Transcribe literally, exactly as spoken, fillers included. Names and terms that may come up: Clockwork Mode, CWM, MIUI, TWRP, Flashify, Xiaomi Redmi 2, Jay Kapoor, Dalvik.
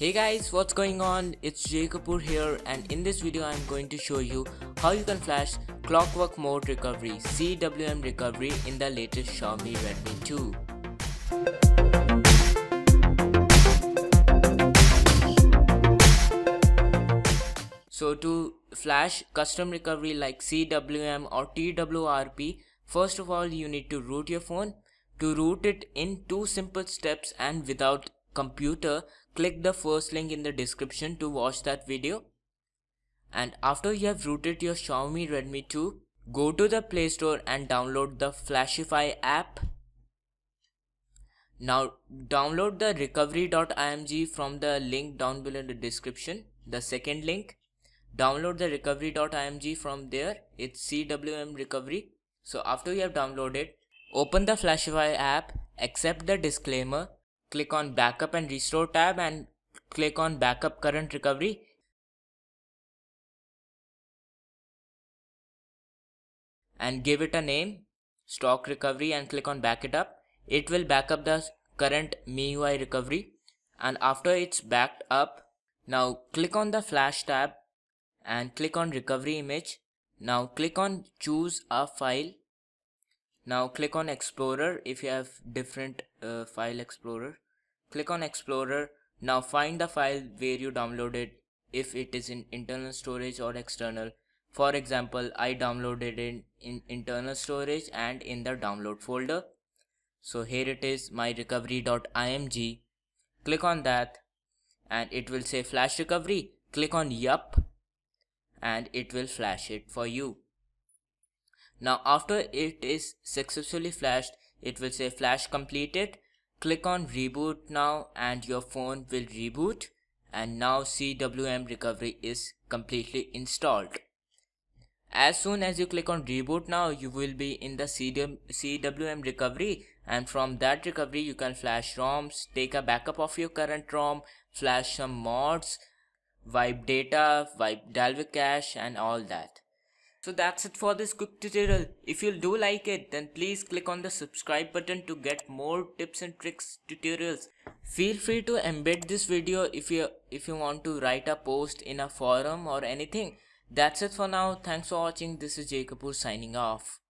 Hey guys, what's going on? It's Jay Kapoor here, and in this video I'm going to show you how you can flash Clockwork Mode recovery C W M recovery in the latest Xiaomi Redmi two. So to flash custom recovery like C W M or T W R P, first of all you need to root your phone. To root it in two simple steps and without computer, click the first link in the description to watch that video. And after you have rooted your Xiaomi Redmi two, go to the Play Store and download the Flashify app. Now download the recovery dot I M G from the link down below in the description, the second link. Download the recovery dot I M G from there. It's C W M recovery. So after you have downloaded, open the Flashify app, accept the disclaimer, click on Backup and Restore tab and click on Backup Current Recovery. And give it a name, Stock Recovery, and click on Back It Up. It will back up the current M I U I recovery. And after it's backed up, now click on the Flash tab and click on Recovery Image. Now click on Choose a File. Now click on Explorer if you have different uh, file explorer. Click on Explorer. Now find the file where you downloaded, if it is in internal storage or external. For example, I downloaded it in internal storage and in the download folder. So here it is, my recovery dot I M G. Click on that and it will say flash recovery. Click on yup and it will flash it for you. Now after it is successfully flashed, it will say flash completed. Click on reboot now and your phone will reboot, and now C W M recovery is completely installed. As soon as you click on reboot now, you will be in the C W M recovery, and from that recovery you can flash ROMs, take a backup of your current ROM, flash some mods, wipe data, wipe Dalvik cache and all that. So that's it for this quick tutorial. If you do like it, then please click on the subscribe button to get more tips and tricks tutorials. Feel free to embed this video if you if you want to write a post in a forum or anything. That's it for now. Thanks for watching. This is Jay Kapoor signing off.